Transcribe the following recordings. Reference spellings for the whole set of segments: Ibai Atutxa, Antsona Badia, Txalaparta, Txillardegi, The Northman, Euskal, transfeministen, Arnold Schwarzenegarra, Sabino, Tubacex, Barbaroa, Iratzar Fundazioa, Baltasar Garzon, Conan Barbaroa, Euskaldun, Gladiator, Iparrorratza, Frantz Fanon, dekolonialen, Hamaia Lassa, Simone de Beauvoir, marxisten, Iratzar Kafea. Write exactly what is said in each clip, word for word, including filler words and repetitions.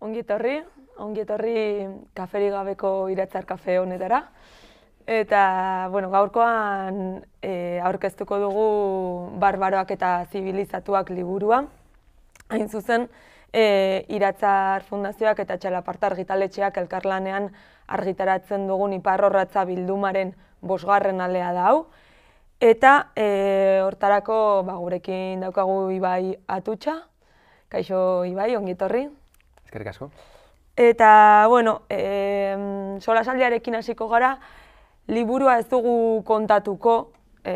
Ongi etorri, ongi etorri kaferik gabeko Iratzar Kafe honetara. Eta, bueno, gaurkoan e, aurkeztuko dugu Barbaroak eta zibilizatuak liburua. Hain zuzen, e, Iratzar Fundazioak eta Txalaparta argitaletxeak elkarlanean argitaratzen dugun Iparrorratza bildumaren bosgarren alea da hau. Eta e, hortarako ba, gurekin daukagu Ibai Atutxa. Kaixo Ibai, ongi etorri. Eskerrik asko. Eta, bueno, e, solasaldiarekin hasiko gara, liburua ez dugu kontatuko, e,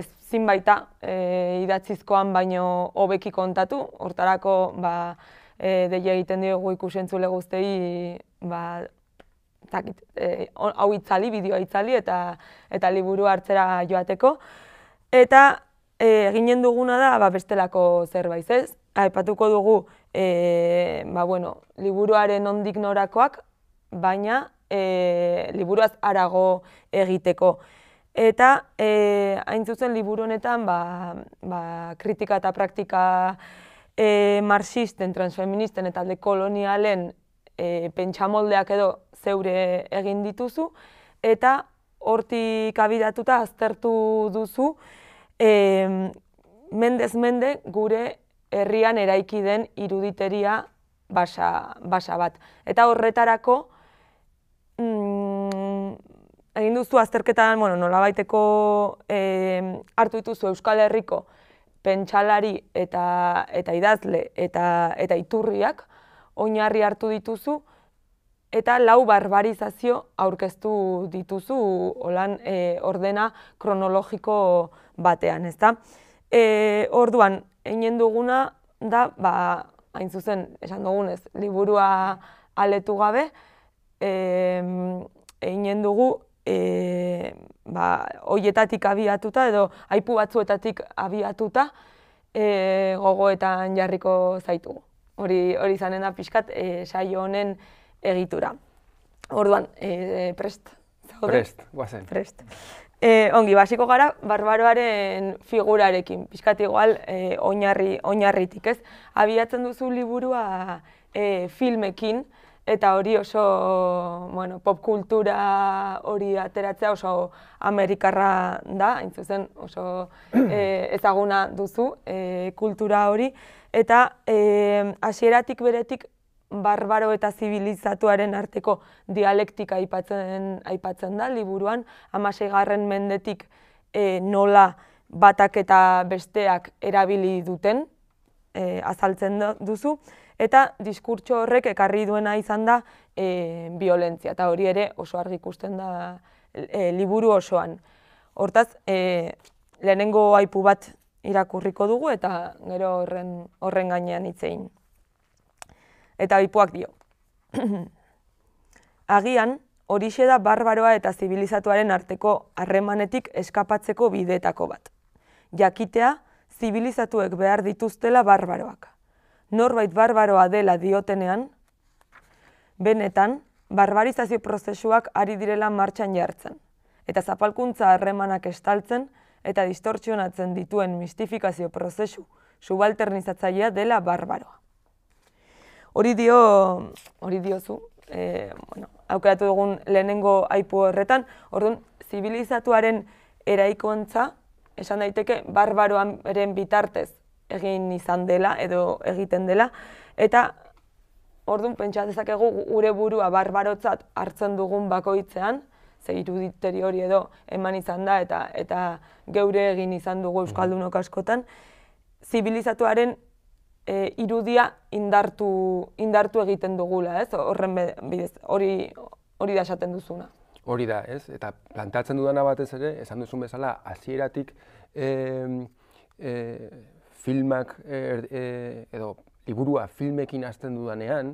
ez zinbaita e, idatzizkoan baino hobeki kontatu. Hortarako ba, e, deia egiten diogu ikusentzule guztei, ba, zakit, e, hau itzali, bideoa itzali eta, eta liburu hartzera joateko. Eta e, eginen duguna da ba, bestelako zerbait, ez? Aipatuko dugu e, ba, bueno, liburuaren ondik norakoak, baina e, liburuaz harago egiteko. Eta e, hain zuzen liburu honetan ba, ba, kritika eta praktika e, marxisten, transfeministen eta dekolonialen E, pentsamoldeak edo zeure egin dituzu, eta hortik abiratuta aztertu duzu e, mendez mende gure herrian eraiki den iruditeria basa, basa bat. Eta horretarako mm, egin duzu azterketan, bueno, nolabaiteko e, hartu dituzu Euskal Herriko pentsalari eta, eta idazle eta, eta iturriak, oinarri hartu dituzu eta lau barbarizazio aurkeztu dituzu holan e, ordena kronologiko batean, ezta? E, orduan, egin duguna da, ba, hain zuzen, esan dugunez, liburua aletu gabe, egin dugu e, ba, hoietatik abiatuta edo aipu batzuetatik abiatuta e, gogoetan jarriko zaitugu. Hori hori izanen da pixkat e, saio honen egitura. Orduan, e, prest zaude? Prest, guazen. Prest. E, ongi, basiko gara Barbaroaren figurarekin, pixkat igual e, oinarri, oinarritik, ez? Abiatzen duzu liburua e, filmekin, eta hori oso, bueno, pop kultura hori ateratzea oso amerikarra da, hain zuzen oso e, ezaguna duzu e, kultura hori. Eta hasieratik e, beretik barbaro eta zibilizatuaren arteko dialektika aipatzen, aipatzen da liburuan, hamaseigarren mendetik e, nola batak eta besteak erabili duten e, azaltzen duzu, eta diskurtso horrek ekarri duena izan da e, biolentzia, eta hori ere oso argi ikusten da e, liburu osoan. Hortaz, e, lehenengo aipu bat irakurriko dugu eta gero horren, horren gainean hitzein. Eta aipuak dio. Agian, horixe da barbaroa eta zibilizatuaren arteko harremanetik eskapatzeko bideetako bat. Jakitea, zibilizatuek behar dituztela barbaroak. Norbait barbaroa dela diotenean, benetan, barbarizazio prozesuak ari direla martxan jartzen, eta zapalkuntza harremanak estaltzen, eta distortzionatzen dituen mistifikazio prozesu subalternizatzailea dela barbaroa. Hori dio, hori diozu, e, bueno, aukeratu dugun lehenengo aipu horretan, orduan, zibilizatuaren eraikontza, esan daiteke, barbaroaren bitartez egin izan dela edo egiten dela, eta orduan pentsa dezakegu gure burua barbarotzat hartzen dugun bakoitzean, ze iruditeri hori edo eman izan da eta eta geure egin izan dugu Euskaldunok askotan, zibilizatuaren e, irudia indartu, indartu egiten dugula, ez? Horren bidez, hori, hori da esaten duzuna. Hori da, ez? Eta plantatzen dudana batez ere, esan duzun bezala, hasieratik e, e, filmak, er, e, edo liburua filmekin hasten dudanean,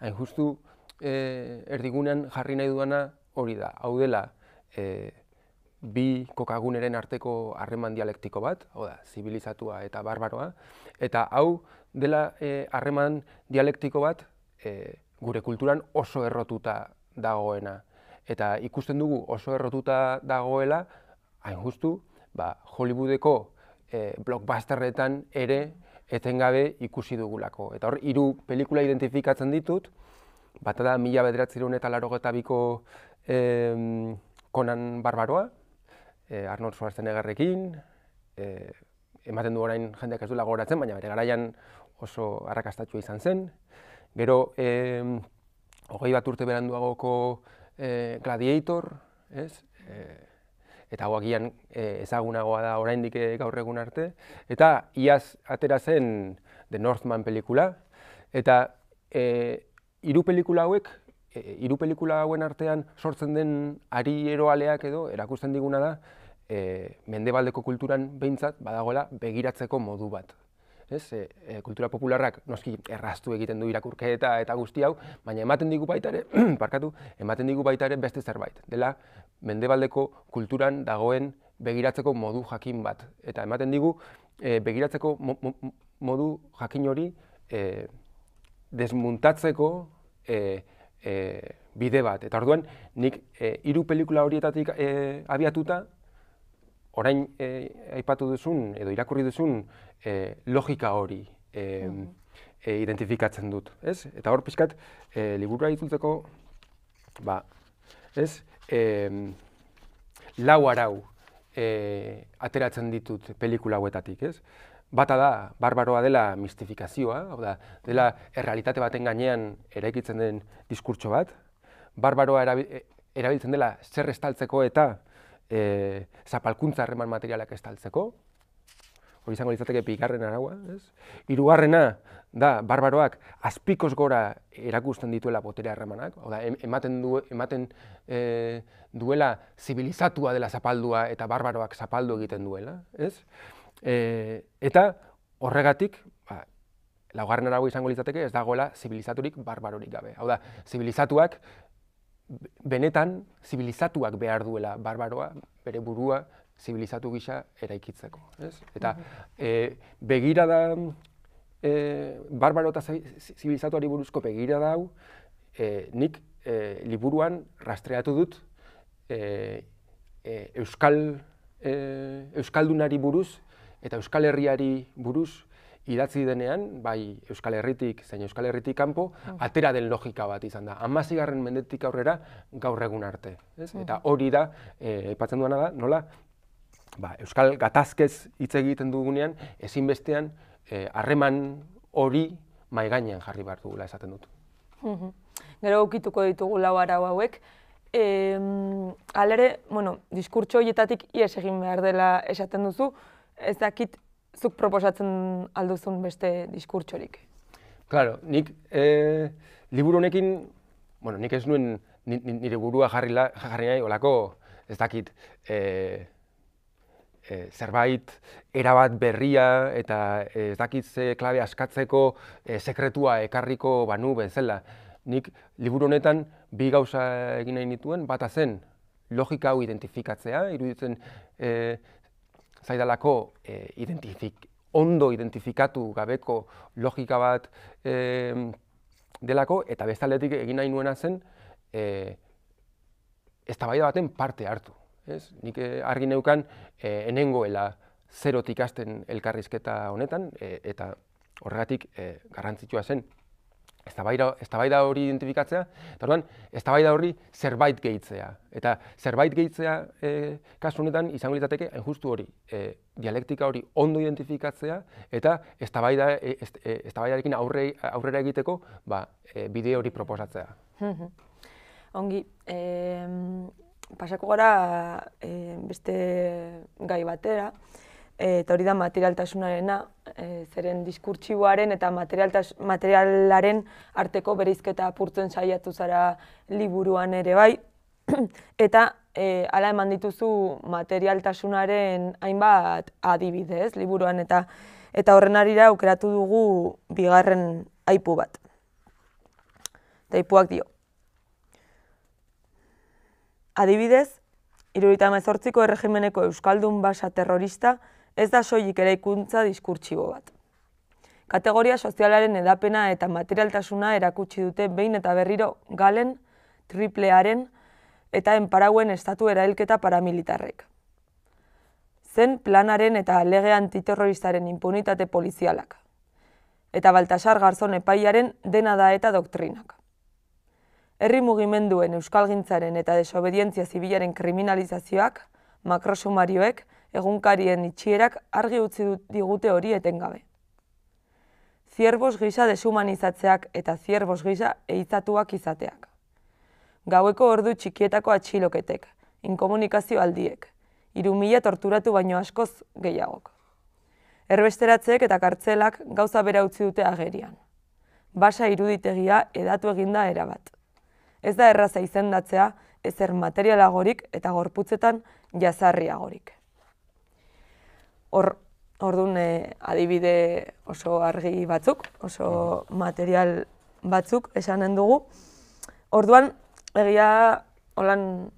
hain justu e, erdigunean jarri nahi dudana, hori da, hau dela e, bi kokaguneren arteko harreman dialektiko bat, hau da, zibilizatua eta barbaroa, eta hau dela harreman e, dialektiko bat e, gure kulturan oso errotuta dagoena. Eta ikusten dugu oso errotuta dagoela, hain justu, ba, Hollywoodeko e, blockbusterretan ere etengabe ikusi dugulako. Eta hor, hiru pelikula identifikatzen ditut, bat da mila bederatziehun eta laurogeita biko Conan Barbaroa, Arnold Schwarzenegarrekin, ematen du orain jendeak ez duela gogoratzen, baina bere garaian oso arrakastatua izan zen. Gero, hogei bat urte beranduagoko Gladiator, eta hau agian ezagunagoa da oraindik gaur egun arte. Eta iaz atera zen The Northman pelikula. Eta hiru pelikula hauek, hiru pelikula hauen artean sortzen den ari eroaleak edo erakusten diguna da mendebaldeko kulturan behintzat badagoela begiratzeko modu bat. Kultura popularrak noski erraztu egiten du irakurketa eta guzti hau, baina ematen digu baita ere, parkatu, ematen digu baita ere beste zerbait. Dela mendebaldeko kulturan dagoen begiratzeko modu jakin bat. Eta ematen digu begiratzeko modu jakin hori desmuntatzeko bide bat. Eta orduan nik hiru pelikula horietatik abiatuta, orain aipatu duzun edo irakurri duzun logika hori identifikatzen dut. Eta hor pixkat liburua itzultzeko lau arau ateratzen ditut pelikula hauetatik. Bata da, barbaroa dela mistifikazioa, dela errealitate baten gainean eraikitzen den diskurtso bat. Barbaroa erabiltzen dela zer estaltzeko eta zapalkuntza harreman materialak estaltzeko, hori izango litzateke bigarren araua. Hirugarrena da, barbaroak azpikoz gora erakusten dituela botere harremanak, ematen duela zibilizatua dela zapaldua eta barbaroak zapaldu egiten duela. Eta horregatik, laugarren araua izango litzateke ez dagoela zibilizaturik barbarorik gabe. Hau da, zibilizatuak benetan zibilizatuak behar duela barbaroa, bere burua zibilizatu gisa eraikitzeko. Eta begira da, barbaro eta zibilizatuari buruzko begira da hau, nik liburuan rastreatu dut Euskaldunari buruz eta Euskal Herriari buruz idatzi denean, bai Euskal Herritik, zein Euskal Herritik kanpo, atera den logika bat izan da. Hamaseigarren mendetik aurrera gaur egun arte. Eta hori da, aipatzen duena da, nola, Euskal gatazkez hitz egiten dugunean, ezinbestean, harreman hori maigainean jarri behar dugula esaten dut. Gero ukituko ditugu lau arau hauek. Halere, bueno, diskurtso horietatik ihes egin behar dela esaten duzu, ez dakit, zuk proposatzen alduzun beste diskurtsorik. Klaro, nik liburu honekin, bueno, nik ez nuen nire burua jarri nahi olako, ez dakit, zerbait erabat berria eta ez dakit ze klabe askatzeko sekretua ekarriko banu bezala. Nik liburu honetan bi gauza egin nahi nituen, bata zen logika hau identifikatzea, iruditzen zaidalako ondo identifikatu gabeko logika bat delako, eta bestaldetik egin nahi nuena zen eztabaida baten parte hartu. Nik argi neukan enengoela zerotik hasten elkarrizketa honetan, eta horregatik garrantzitsua zen eztabaida hori identifikatzea, eta orduan eztabaida hori zerbait gehitzea. Eta zerbait gehitzea kasu honetan izango litzateke hain justu hori, dialektika hori ondo identifikatzea eta eztabaidarekin aurrera egiteko bide hori proposatzea. Ongi, pasako gara beste gai batera, eta hori da materialtasunarena, zeren diskurtsiboaren eta materialaren arteko bereizketa apurtzen saiatu zara liburuan ere bai, eta hala eman dituzu materialtasunaren hainbat adibidez liburuan, eta horren harira aukeratu dugu bigarren aipu bat. Eta aipuak dio. Adibidez, hirurogeita hemezortziko erregimeneko Euskaldun basa terrorista ez da soilik eraikuntza diskurtsibo bat. Kategoria sozialaren edapena eta materialtasuna erakutsi dute behin eta berriro Galen, Triplearen eta Enparauen estatu erailketa paramilitarrek. Zen planaren eta lege antiterroristaren impunitate polizialak, eta Baltasar Garzon epaiaren dena da eta doktrinak. Herri mugimenduen euskalgintzaren eta desobedientzia zibilaren kriminalizazioak, makrosumarioek, egunkarien itxierak argi utzi digute hori etengabe. Zierbos gisa desumanizatzeak eta zierbos gisa ehitzatuak izateak. Gaueko ordu txikietako atxiloketek, inkomunikazio aldiek, hiru mila torturatu baino askoz gehiagok. Erbesteratzeek eta kartzelak gauza bera utzi dute agerian. Basa iruditegia edatu eginda erabat. Ez da erraza izendatzea, ezer materialagorik eta gorputzetan jazarriagorik. Hor, orduan adibide oso argi batzuk, oso material batzuk esanen dugu. Orduan, egia holan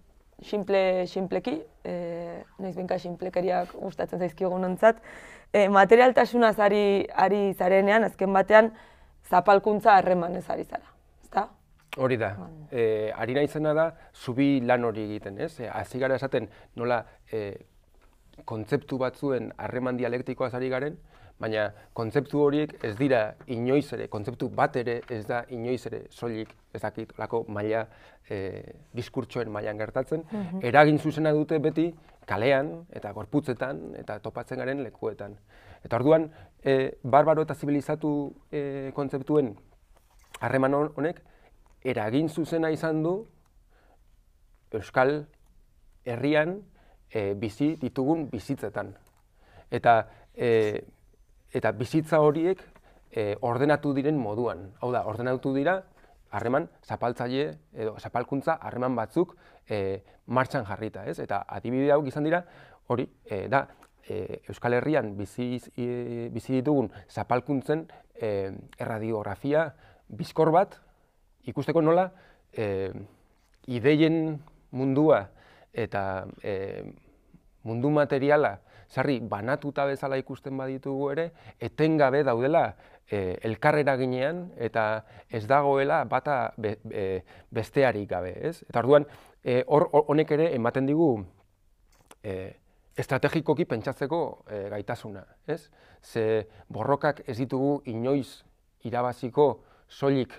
simple-simpleki, noiz binka simplekeriak gustatzen zaizkigun ontzat, materialtasunaz ari zarenean, azken batean, zapalkuntza harreman ez ari zara, ezta? Hori da, ari naizena da, zubi lan hori egiten, ez? Hasi gara esaten nola kontzeptu batzuen harreman dialektikoa zari garen, baina kontzeptu horiek ez dira inoiz ere, kontzeptu bat ere ez da inoiz ere soilik ez dakit olako maila, diskurtsoen mailan gertatzen, eragin zuzena dute beti kalean eta gorputzetan eta topatzen garen lekuetan. Eta orduan, barbaro eta zibilizatu kontzeptuen harreman honek, eragin zuzena izan du Euskal Herrian bizi ditugun bizitzetan. Eta bizitza horiek ordenatu diren moduan. Hau da, ordenatu dira harreman zapaltzaile edo zapalkuntza harreman batzuk martxan jarrita. Eta adibide hauek izan dira hori da Euskal Herrian bizi ditugun zapalkuntzen erradiografia bizkor bat ikusteko nola ideien mundua eta mundu materiala sarri banatuta bezala ikusten baditugu ere, etengabe daudela elkarrera ginean eta ez dagoela bata bestearik gabe. Eta orduan, honek ere ematen digu estrategikoki pentsatzeko gaitasuna. Ze borrokak ez ditugu inoiz irabaziko soilik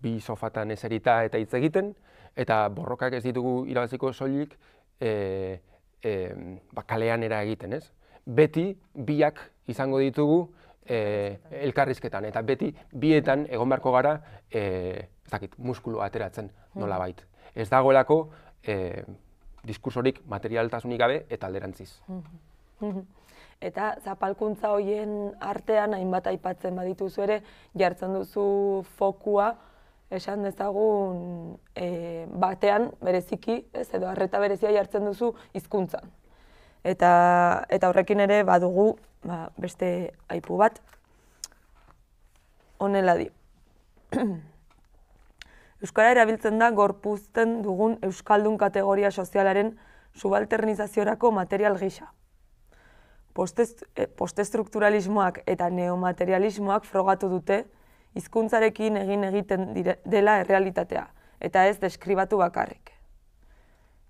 bi sofatan eserita eta hitz egiten, eta borrokak ez ditugu irabaziko soilik kalean era egiten, ez? Beti biak izango ditugu elkarrizketan, eta beti bietan egon beharko gara, ez dakit, muskulo ateratzen nola bait. Ez dagoelako diskursorik materialtasunik gabe eta alderantziz. Eta zapalkuntza horien artean hainbat aipatzen badituzu ere, jartzen duzu fokua, esan dezagun batean bereziki, ez edo arreta berezia jartzen duzu hizkuntzan. Eta horrekin ere badugu beste aipu bat. Honela di. Euskara erabiltzen da gorpuzten dugun Euskaldun kategoria sozialaren subalternizaziorako material gisa. Postestrukturalismoak eta neomaterialismoak frogatu dute hizkuntzarekin egin egiten dela errealitatea, eta ez deskribatu bakarrik.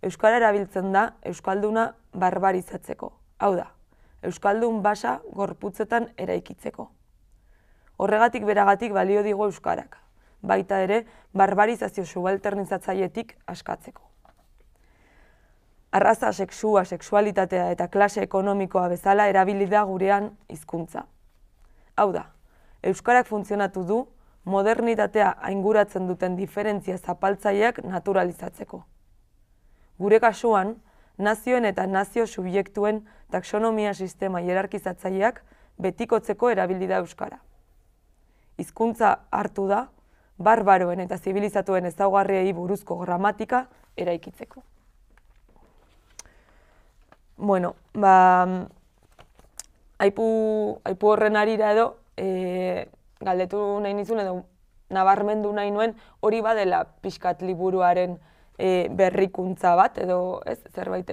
Euskara erabiltzen da Euskalduna barbarizatzeko, hau da, Euskaldun basa gorputzetan eraikitzeko. Horregatik beragatik balio digu Euskarak, baita ere barbarizazio subalternizatzaietik askatzeko. Arraza, seksua, seksualitatea eta klase ekonomikoa bezala erabilida gurean hizkuntza. Hau da, Euskarak funtzionatu du modernitatea ainguratzen duten diferentzia zapaltzaileak naturalizatzeko. Gure kasuan, nazioen eta nazio subjektuen taxonomia sistema hierarkizatzaileak betikotzeko erabilida Euskara. Hizkuntza hartu da, barbaroen eta zibilizatuen ezaugarriei buruzko gramatika eraikitzeko. Bueno, ba, aipu horren arira edo, galdetu nahi nizun edo nabarmendu nahi nuen, hori badela pixkat liburuaren berrikuntza bat, edo zerbait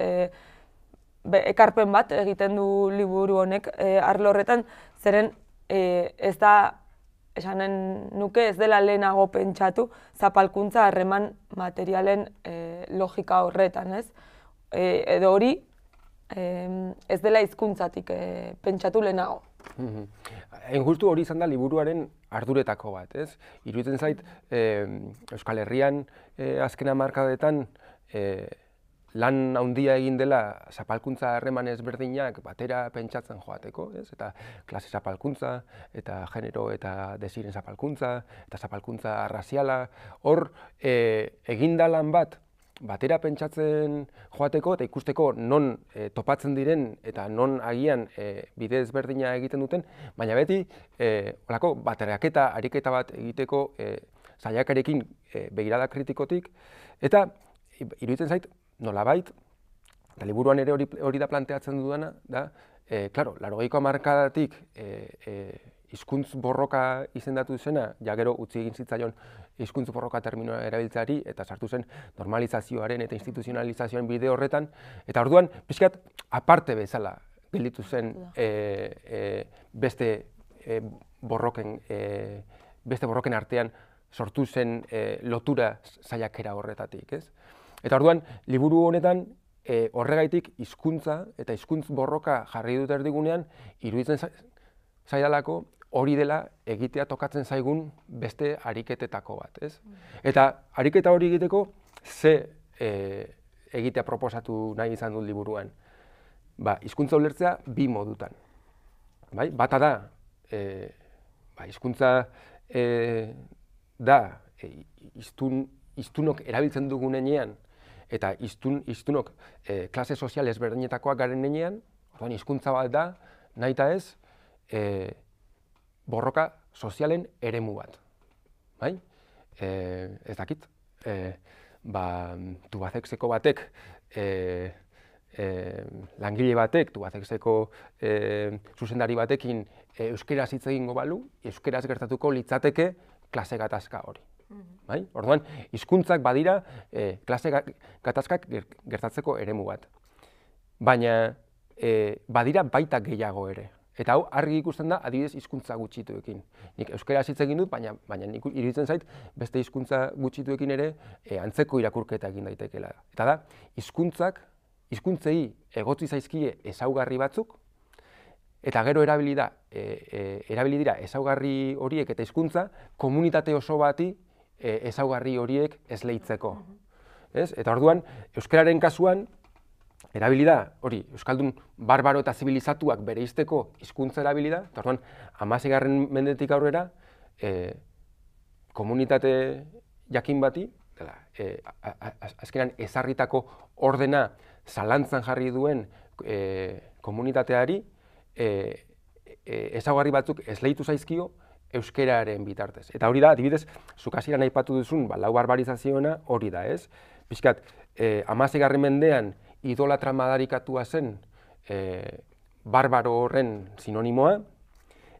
ekarpen bat egiten du liburu honek arlo horretan, zeren ez da, esanen nuke, ez dela lehenago pentsatu, zapalkuntza harreman materialen logika horretan, ez? Edo hori, ez dela hizkuntzatik pentsatu lehenago. Engultu hori izan da liburuaren arduretako bat, ez? Iruditzen zait, Euskal Herrian azken hamarkadetan lan handia egin dela zapalkuntza harreman ezberdinak batera pentsatzen joateko, ez? Eta klase zapalkuntza, eta genero eta desiren zapalkuntza, eta zapalkuntza arraziala, hor egin da lan bat batera pentsatzen joateko eta ikusteko non topatzen diren eta non agian bide ezberdina egiten duten, baina beti olako bateraketa, ariketa bat egiteko saiakarekin begirada kritikotik, eta iruditzen zait, nolabait, eta liburuan ere hori da planteatzen dudana, da, klaro, laurogeiko hamarkadatik hizkuntz borroka izendatu zena, ja gero utzi egin zitzaion hizkuntz borroka terminoa erabiltzeari, eta sartu zen normalizazioaren eta instituzionalizazioaren bide horretan, eta orduan, pixkat, aparte bezala gelditu zen beste borroken artean sortu zen lotura saiakera horretatik, ez? Eta orduan, liburu honetan horregaitik hizkuntza eta hizkuntz borroka jarri dut erdigunean, iruditzen zaidalako hori dela egitea tokatzen zaigun beste ariketetako bat, ez? Eta ariketa hori egiteko, ze egitea proposatu nahi izan dut liburuan? Ba, hizkuntza ulertzea bi modutan. Bata da, hizkuntza da, hiztunok erabiltzen dugunean, eta hiztunok klase sozial ezberdinetakoak garen nenean, orduan hizkuntza bat da, nahi eta ez, borroka sozialen eremu bat. Ez dakit, Tubacexeko batek, langile batek, Tubacexeko zuzendari batekin euskeraz hitz egingo balu, euskeraz gertatuko litzateke klase gatazka hori. Orduan, hizkuntzak badira klase gatazkak gertatzeko eremu bat. Baina badira baita gehiago ere. Eta hau argi ikusten da adibidez hizkuntza gutxituekin. Nik euskara hitz egin dut, baina iruditzen zait beste hizkuntza gutxituekin ere antzeko irakurketa egin daitekeela. Eta da, hizkuntzak, hizkuntzei egotzi zaizkie ezaugarri batzuk, eta gero erabili da, erabili dira ezaugarri horiek eta hizkuntza komunitate oso bati ezaugarri horiek esleitzeko. Eta orduan, euskararen kasuan, erabili da, hori, Euskaldun barbaro eta zibilizatuak bere izteko hizkuntza erabili da, eta orduan, hamaseigarren mendetik aurrera, komunitate jakin bati, azkenan ezarritako ordena zalantzan jarri duen komunitateari, ezaugarri batzuk esleitu zaizkio, euskeraren bitartez. Eta hori da, adibidez, zuk hasieran aipatu duzun, lau barbarizazioena hori da, ez? Pixkat, hamaseigarren mendean idolatra madarikatua zen barbaro horren sinonimoa,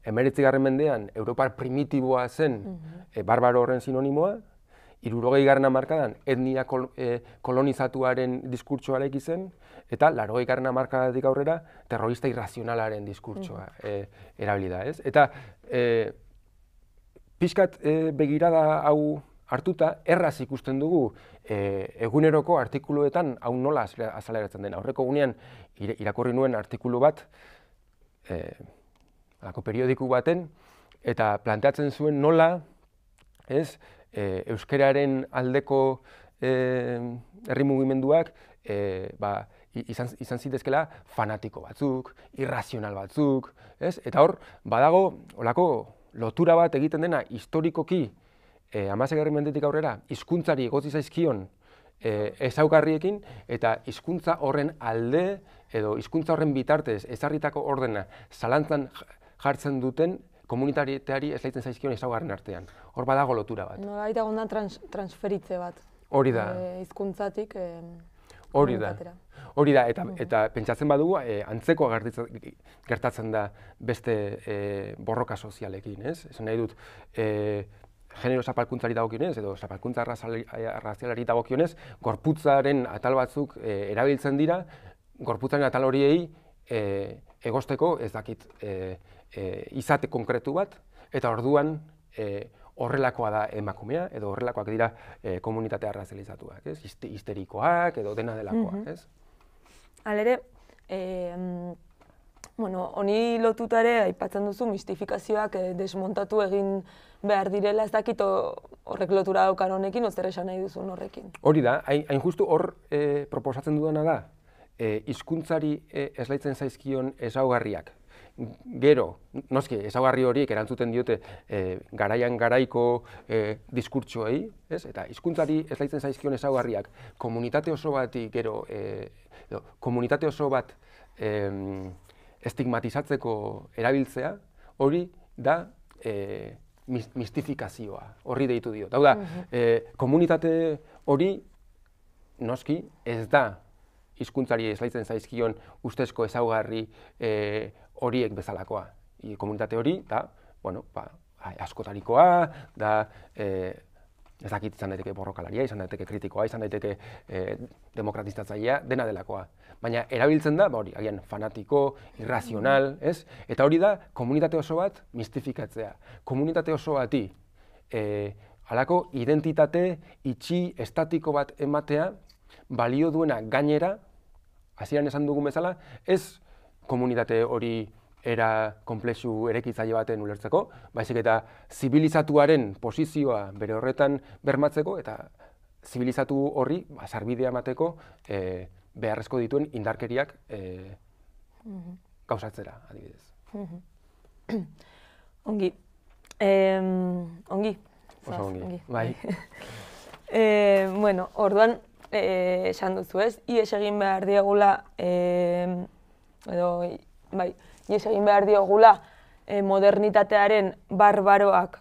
hemeretzigarren mendean europar primitiboa zen barbaro horren sinonimoa, hirurogeigarren hamarkadan etnia kolonizatuaren diskurtsoarek izen, eta laurogeigarren hamarkadatik aurrera terrorista irrazionalaren diskurtsoa erabili da, ez? Eta pixkat begirada hau hartuta, erraz ikusten dugu eguneroko artikuluetan hau nola azaleratzen den. Aurreko egunean irakurri nuen artikulu bat, alako periodiku baten, eta planteatzen zuen nola, ez, euskeraren aldeko herri mugimenduak izan zitezkela fanatiko batzuk, irrazional batzuk, ez? Eta hor, badago, olako lotura bat egiten dena historikoki hamaseigarren mendetik aurrera hizkuntzari egotzi zaizkion ezaugarriekin, eta hizkuntza horren alde edo hizkuntza horren bitartez ezarritako ordena zalantzan jartzen duten komunitateari esleitzen zaizkion ezaugarren artean. Hor badago lotura bat. Nolabait egon da transferitze bat. Hori da. Hizkuntzatik komunitatera. Hori da, eta pentsatzen badugu antzeko gertatzen da beste borroka sozialekin, ez? Esan nahi dut, genero zapalkuntzari dagokionez, edo zapalkuntza arrazialari dagokionez, gorputzaren atal batzuk erabiltzen dira, gorputzaren atal horiei egosteko, ez dakit, izate konkretu bat, eta orduan horrelakoa da emakumea, edo horrelakoak dira komunitatea arrazializatuak, histerikoak edo dena delakoak. Halere, Bueno, honi lotuta ere, aipatzen duzu, mistifikazioak desmontatu egin behar direla, ez dakit horrek lotura daukan honekin, zer esan nahi duzun horrekin. Hori da, hain justu hor proposatzen dudana da, hizkuntzari eslaitzen zaizkion ezaugarriak. Gero, noski, ezaugarri horiek erantzuten diote garaian garaiko diskurtsoei, eta hizkuntzari eslaitzen zaizkion ezaugarriak komunitate oso bati, gero, komunitate oso bat estigmatizatzeko erabiltzea, hori da mistifikazioa, horri deitu dio. Hau da, komunitate hori noski ez da hizkuntzari eslaitzen zaizkion ustezko ezaugarri horiek bezalakoa. Komunitate hori da, bueno, askotarikoa, da, ez dakit izan daiteke borrokalaria, izan daiteke kritikoa, izan daiteke demokratistatzailea, dena delakoa. Baina erabiltzen da, hori, agian fanatiko, irrazional, ez? Eta hori da, komunitate oso bat mistifikatzea. Komunitate oso bati, halako identitate itxi, estatiko bat ematea, balio duena gainera, hasieran esan dugun bezala, ez komunitate hori era komplexu erekitzaile baten ulertzeko, baizik eta zibilizatuaren posizioa bere horretan bermatzeko eta zibilizatu horri sarbidea emateko beharrezko dituen indarkeriak gauzatzera, adibidez. Ongi. Ongi. Oso ongi, bai. Bueno, orduan, esan duzu ez, ies egin behar diagula, edo, bai, ies egin behar diogula modernitatearen barbaroak,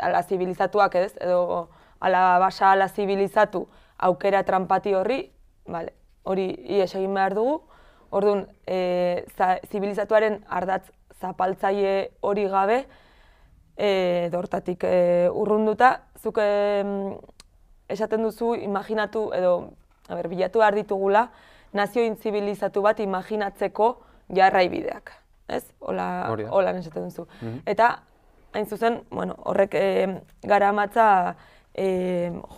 ala zibilizatuak ez, edo ala basa ala zibilizatu aukera trampati horri, hori ies egin behar dugu. Orduan, zibilizatuaren ardatz zapaltzaile hori gabe, dortatik urrunduta, zuk esaten duzu imaginatu edo bilatu behar ditugula, nazio intzibilizatu bat imaginatzeko jarraibideak. Ez? Hola nesaten duzu. Eta, hain zuzen, horrek gara amatza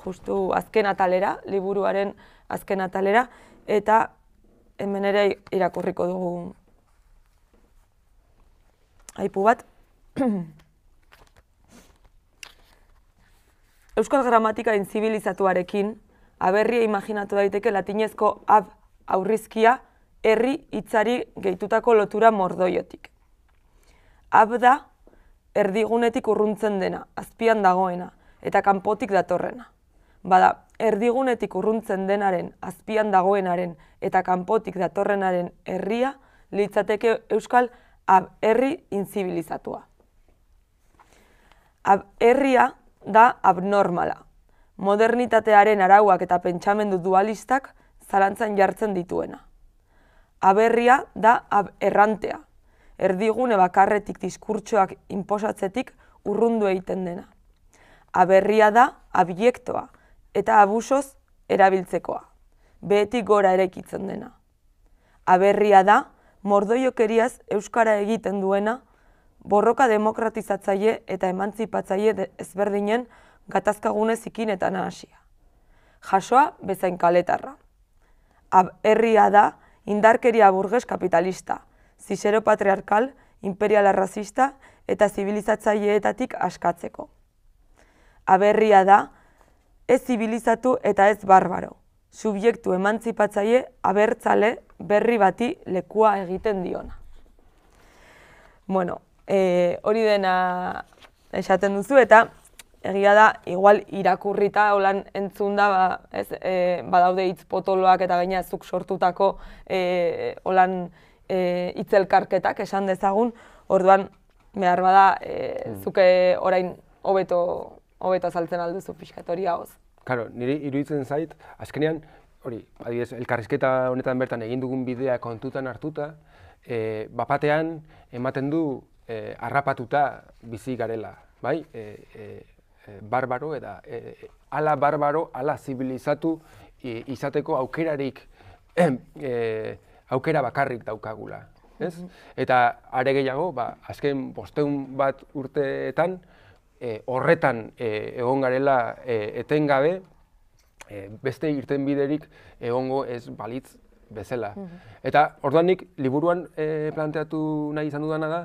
justu azken atalera, liburuaren azken atalera, eta hemen ere irakurriko dugu aipu bat. Euskal gramatika intzibilizatuarekin, aberria imaginatu daiteke latinezko ab aurrizkia, herri hitzari gehitutako lotura mordoiotik. Ab da, erdigunetik urruntzen dena, azpian dagoena, eta kanpotik datorrena. Bada, erdigunetik urruntzen denaren, azpian dagoenaren, eta kanpotik datorrenaren herria, litzateke euskal ab herri intzibilizatua. Ab herria da abnormala. Modernitatearen arauak eta pentsamendu dualistak zalantzan jartzen dituena. Aberria da errantea, erdigune bakarretik diskurtsoak inposatzetik urrundu egiten dena. Aberria da abiektoa eta abusoz erabiltzekoa, behetik gora erekitzen dena. Aberria da mordoiokeriaz euskara egiten duena, borroka demokratizatzaile eta emantzipatzaile ezberdinen gatazkagunez ikinetan ahasia. Jasoa bezain kaletarra. Aberria da indarkeria burges kapitalista, zizero patriarkal, imperiala rasista eta zibilizatzaileetatik askatzeko. Aberria da, ez zibilizatu eta ez barbaro, subjektu emantzipatzaile abertzale berri bati lekua egiten diona. Bueno, hori dena esaten duzu eta egia da, igual irakurrita, holan entzun da, badaude hitz potoloak eta gaina zuk sortutako holan hitzelkarketak esan dezagun, orduan behar bada zuke orain hobeto azaltzen alduzu pixkatoria hoz. Karo, nire iruditzen zait, azkenean, hori, adibidez, elkarrizketa honetan bertan egin dugun bidea kontutan hartuta, bapatean ematen du harrapatuta bizi garela, bai? Barbaro eta ala barbaro, ala zibilizatu izateko aukerarik, aukera bakarrik daukagula. Eta are gehiago, azken bosteun bat urteetan, horretan egon garela etengabe, beste irtenbiderik egongo ez balitz bezala. Eta orduan nik liburuan planteatu nahi izan dudana da,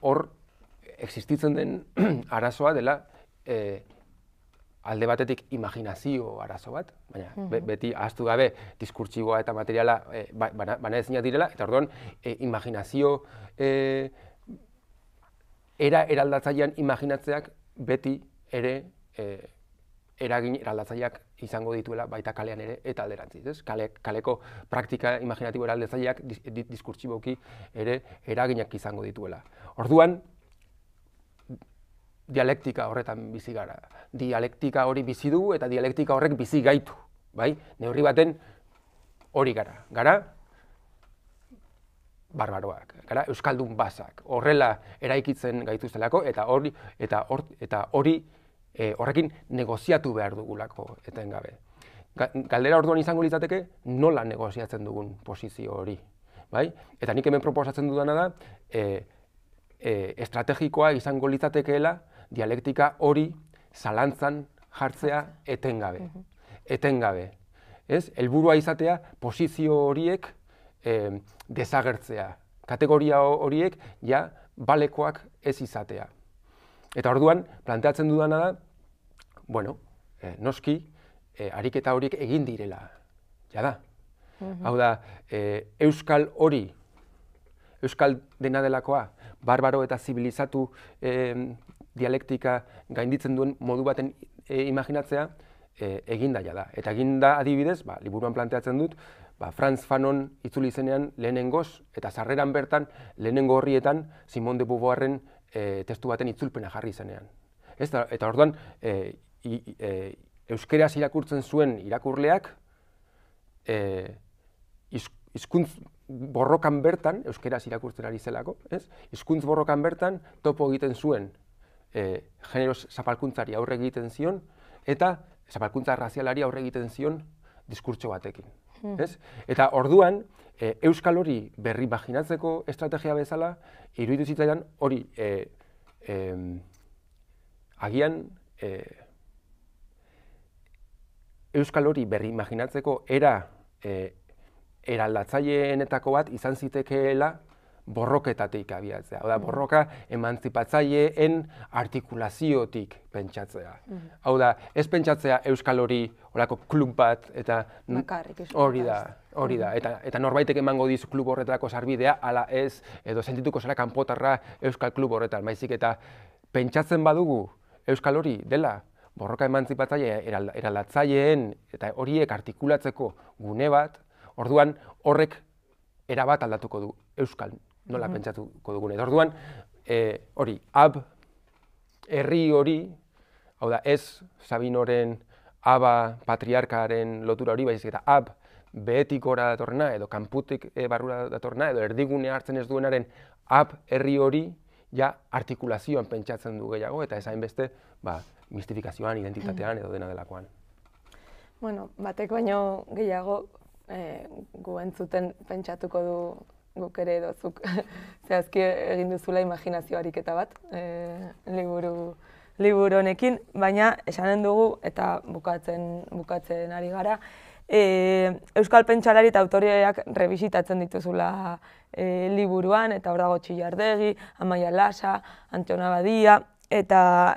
hor existitzen den arazoa dela alde batetik imaginazio arazo bat, baina beti ahaztu gabe diskurtsiboa eta materiala banaezinak direla, eta orduan imaginazio era eraldatzailean imaginatzeak beti ere eragin eraldatzaileak izango dituela baita kalean ere eta alderantziz. Kaleko praktika imaginatibo eraldatzaileak diskurtsiboki ere eraginak izango dituela. Orduan, dialektika horretan bizi gara. Dialektika hori bizi du eta dialektika horrek bizi gaitu. Neurri baten hori gara. Gara barbaroak, gara euskaldun bazak. Horrela eraikitzen gaituztelako eta hori horrekin negoziatu behar dugulako etengabe. Galdera orduan izango litzateke nola negoziatzen dugun posizio hori. Eta nik hemen proposatzen dudana da estrategikoa izango litzatekeela dialektika hori zalantzan jartzea etengabe. Etengabe. Helburua izatea posizio horiek desagertzea. Kategoria horiek ja balekoak ez izatea. Eta orduan planteatzen dudana da, bueno, noski, ariketa horiek egin direla. Ja da. Hau da, euskal hori, euskal dena delakoa, barbaro eta zibilizatu dialektika gainditzen duen modu baten imaginatzea, eginda ja da. Eta eginda adibidez, liburuan planteatzen dut, Frantz Fanon itzuli zenean lehenengoz, eta sarreran bertan lehenengo horrietan Simone de Beauvoirren testu baten itzulpena jarri zenean. Eta orduan, euskeraz irakurtzen zuen irakurleak, hizkuntz borrokan bertan, euskeraz irakurtzen ari zelako, hizkuntz borrokan bertan topo egiten zuen genero zapalkuntzari aurre egiten zion, eta zapalkuntza razialari aurre egiten zion diskurtso batekin. Eta orduan, euskal hori berri imaginatzeko estrategia bezala, iruditu zitzaidan hori agian euskal hori berri imaginatzeko era eraldatzaileenetako bat izan zitekeela borroketatik abiatzea. Hau da, borroka emantzipatzaileen artikulaziotik pentsatzea. Hau da, ez pentsatzea euskal hori horako klub bat eta hori da, hori da. Eta norbaitek emango dizu klub horretarako sarbidea, ala ez, edo sentituko zara kanpotarra euskal klub horretan. Baizik eta pentsatzen badugu euskal hori dela borroka emantzipatzaile eraldatzaileen eta horiek artikulatzeko gune bat, orduan horrek erabat aldatuko du euskal nola pentsatuko dugune. Orduan, hori, ab, herri hori, hau da, ez Sabinoren, aba, patriarkaren lotura hori, baizik eta ab, behetik gora datorrena, edo kanputik barrura datorrena, edo erdigune hartzen ez duenaren ab, herri hori, ja artikulazioan pentsatzen du gehiago, eta ezain beste, ba, mistifikazioan, identitatean, edo dena delakoan. Bueno, batek baino gehiago, gu entzuten pentsatuko du guk ere dozuk zehazki egin duzula imaginazio ariketa bat liburu honekin, baina esanen dugu eta bukatzen ari gara. Euskal pentsalari eta autoreak rebisitatzen dituzula liburuan, eta hor dago Txillardegi, Hamaia Lassa, Antsona Badia, eta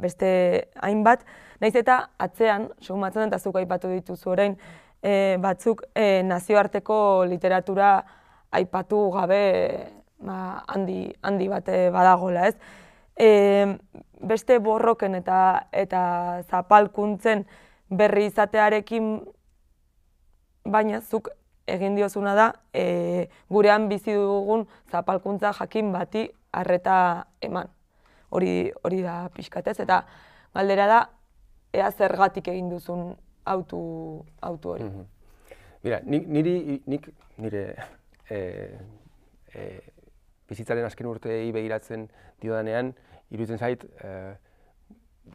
beste hainbat, nahiz eta atzean, sumatzen eta zuk aipatu dituzu orain, batzuk nazioarteko literatura aipatu gabe handi bat badagola, ez? Beste borroken eta zapalkuntzen berri izatearekin, baina zuk egin diozuna da, gurean bizi dugun zapalkuntza jakin bati arreta eman. Hori da pixkatez, eta galdera da, ea zergatik egin duzun autu hori. Mira, nik nire bizitzaren azken urtei begiratzen diodanean, iruditzen zait,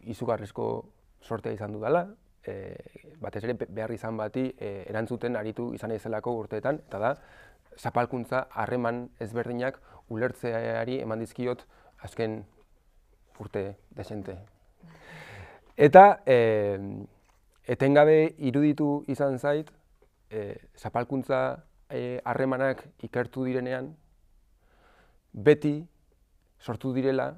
izugarrizko sortea izan dudala, batez ere behar izan bati erantzuten aritu izan ezelako urteetan, eta da, zapalkuntza harreman ezberdinak ulertzeari eman dizkiot azken urte desente. Eta etengabe iruditu izan zait, zapalkuntza harremanak ikertu direnean, beti sortu direla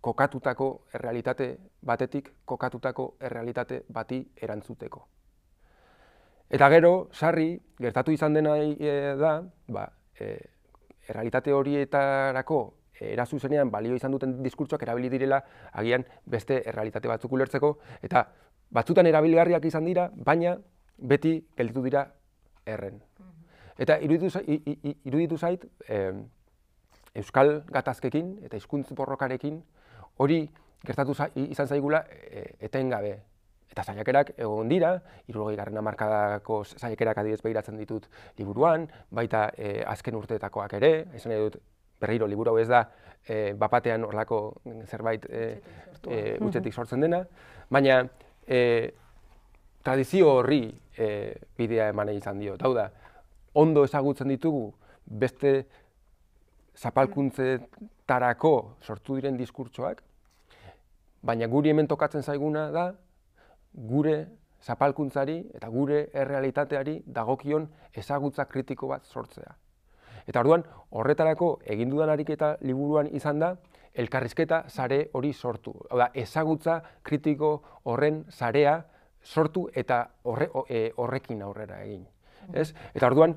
kokatutako errealitate batetik kokatutako errealitate bati erantzuteko. Eta gero, sarri, gertatu izan dena da, errealitate horietarako erazuzenean balio izan duten diskurtsoak erabili direla agian beste errealitate batzuk ulertzeko, eta batzutan erabilgarriak izan dira, baina beti gelditu dira erren. Eta iruditu zait, euskal gatazkekin eta hizkuntz borrokarekin hori gertatu izan zaigula etengabe. Eta saiakerak egon dira, hirurogeigarren hamarkadako saiakerak adibidez begiratzen ditut liburuan, baita azken urteetakoak ere, esan nahi dut berriro liburu hau ez da bapatean horlako zerbait hutsetik sortzen dena, baina tradizio horri bidea eman izan dio. Hau da, ondo ezagutzen ditugu beste zapalkuntzetarako sortu diren diskurtsoak, baina guri hemen tokatzen zaiguna da, gure zapalkuntzari eta gure errealitateari dagokion ezagutza kritiko bat sortzea. Eta orduan, horretarako egin dudan ariketa liburuan izan da, elkarrizketa sare hori sortu. Hau da, ezagutza kritiko horren sarea sortu eta horrekin aurrera egin. Eta orduan,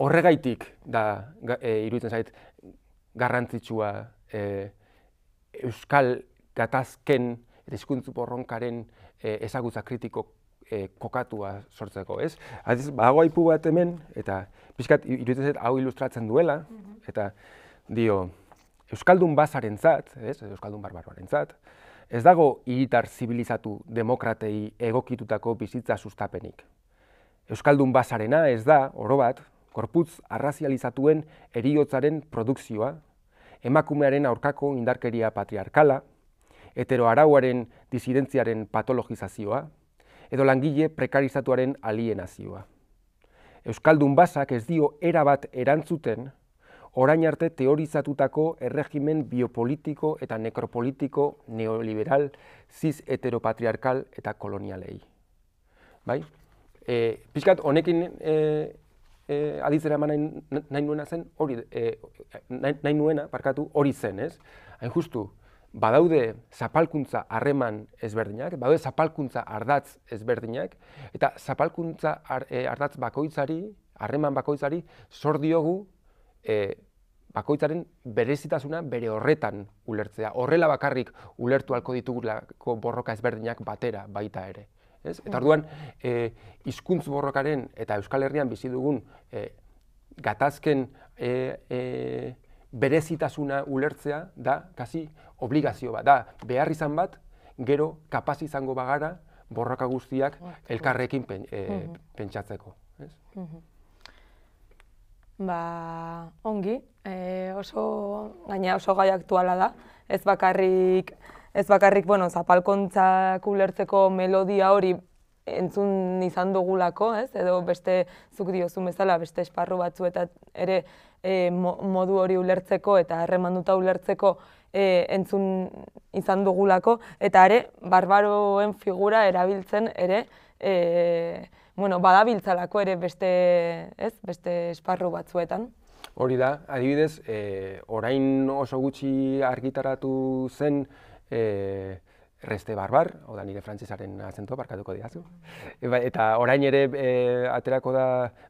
horregaitik da iruditzen zait garrantzitsua euskal gatazken eta hizkuntz borronkaren ezagutza kritiko kokatua sortzeko, ez? Adiz, badago aipu bat hemen, eta pixkat iruditzen zait hau ilustratzen duela, eta dio, Euskaldun bazaren zat, ez? Euskaldun barbaroaren zat, ez dago hiritar zibilizatu demokratei egokitutako bizitza sustapenik. Euskaldun bazarena ez da, oro bat, korputz arrazializatuen eriotzaren produkzioa, emakumearen aurkako indarkeria patriarkala, heteroarauaren disidentziaren patologizazioa, edo langile prekarizatuaren alienazioa. Euskaldun bazak ez dio erabat erantzuten, orain arte teorizatutako erregimen biopolitiko eta nekropolitiko neoliberal, cis-heteropatriarkal eta kolonialei. Bai? Piskat, honekin aditzera eman nahi nuena zen, nahi nuena, parkatu, hori zen, ez? Hain justu, badaude zapalkuntza harreman ezberdinak, badaude zapalkuntza ardatz ezberdinak, eta zapalkuntza ardatz bakoitzari, harreman bakoitzari, sor diogu, bakoitzaren berezitasuna bere horretan ulertzea. Horrela bakarrik ulertu halko ditugulako borroka ezberdinak batera baita ere. Eta orduan, hizkuntz borrokaren eta Euskal Herrian bizi dugun gatazken berezitasuna ulertzea da kasi obligazio bat. Da, behar izan bat, gero kapaz izango bagara borroka guztiak elkarrekin pentsatzeko. Ba, ongi, oso gaina oso gai aktuala da, ez bakarrik, ez bakarrik, bueno, zapalkontzak ulertzeko melodia hori entzun izan dugulako, ez, edo beste, zuk diozun bezala, beste esparru batzuetat ere modu hori ulertzeko eta harremanduta ulertzeko entzun izan dugulako, eta ere, barbaroen figura erabiltzen ere, bueno, badabiltzalako ere beste, ez, beste esparru batzuetan. Hori da, adibidez, orain oso gutxi argitaratu zen Reste Barbar, hau da nire frantsesaren azento, barkatuko diazu. Eta orain ere aterako da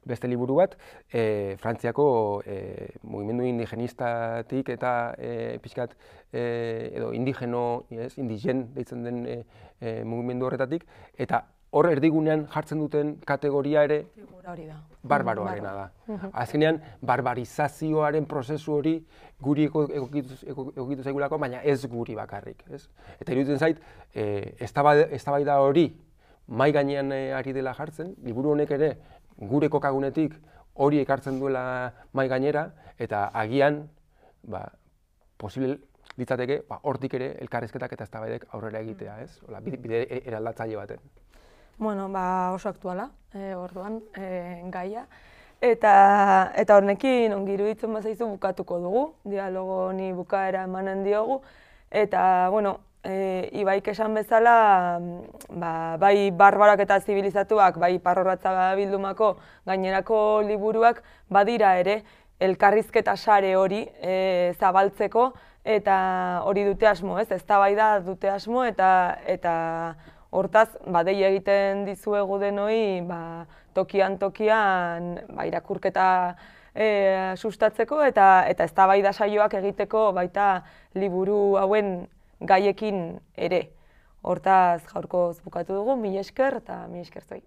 beste liburu bat, Frantziako mugimendu indigenistatik eta pixkat edo indigeno, indigen deitzen den mugimendu horretatik, eta hor erdigunean jartzen duten kategoria ere barbaroarena da. Azkenean, barbarizazioaren prozesu hori guri egokitu zaigulako, baina ez guri bakarrik. Eta iruditzen zait, eztabaida hori mahai gainean ari dela jartzen, liburu honek ere gure kokagunetik hori ekartzen duela mahai gainera, eta agian posible litzateke hortik ere elkarrizketak eta eztabaidek aurrera egitea, bide eraldatzaile baten. Bueno, ba oso aktuala, orduan, gaia. Eta horrekin ongi iruditzen bazaizu bukatuko dugu, dialogo honi bukaera emanen diogu. Eta, bueno, E, Ibaik esan bezala, ba, bai barbaroak eta zibilizatuak, bai Iparrorratza bildumako gainerako liburuak badira ere elkarrizketa sare hori e, zabaltzeko eta hori dute asmo, ez? Eztabaida dute asmo eta eta hortaz badei egiten dizuegu denoi, ba, tokian tokian, ba, irakurketa e, sustatzeko eta eta eztabaida saioak egiteko baita liburu hauen gaiekin ere. Hortaz, gaurkoz bukatu dugu, mila esker eta mila esker zuei.